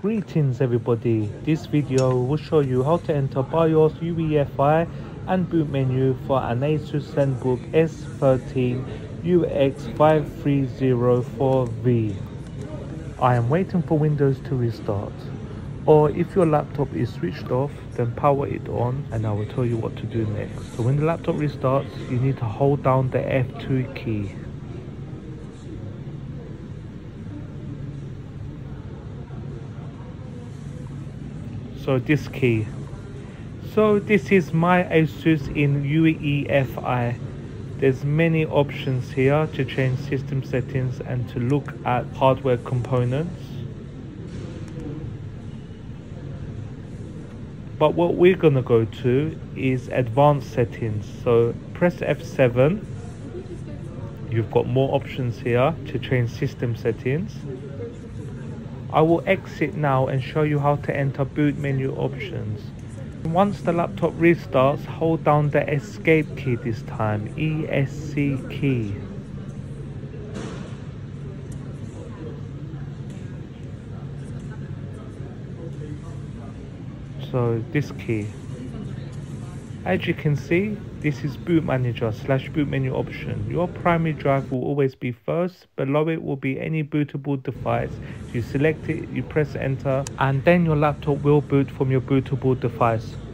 Greetings everybody, this video will show you how to enter BIOS, UEFI and boot menu for an ASUS ZenBook S13 UX5304V. I am waiting for Windows to restart, or if your laptop is switched off, then power it on and I will tell you what to do next. So when the laptop restarts, you need to hold down the F2 key. So this key. So this is my ASUS in UEFI. There's many options here to change system settings and to look at hardware components. But what we're gonna go to is advanced settings. So press F7. You've got more options here to change system settings. I will exit now and show you how to enter boot menu options. Once the laptop restarts, hold down the escape key this time, ESC key. So this key. As you can see, this is boot manager / boot menu option. Your primary drive will always be first, below it will be any bootable device. You select it, you press enter, and then your laptop will boot from your bootable device.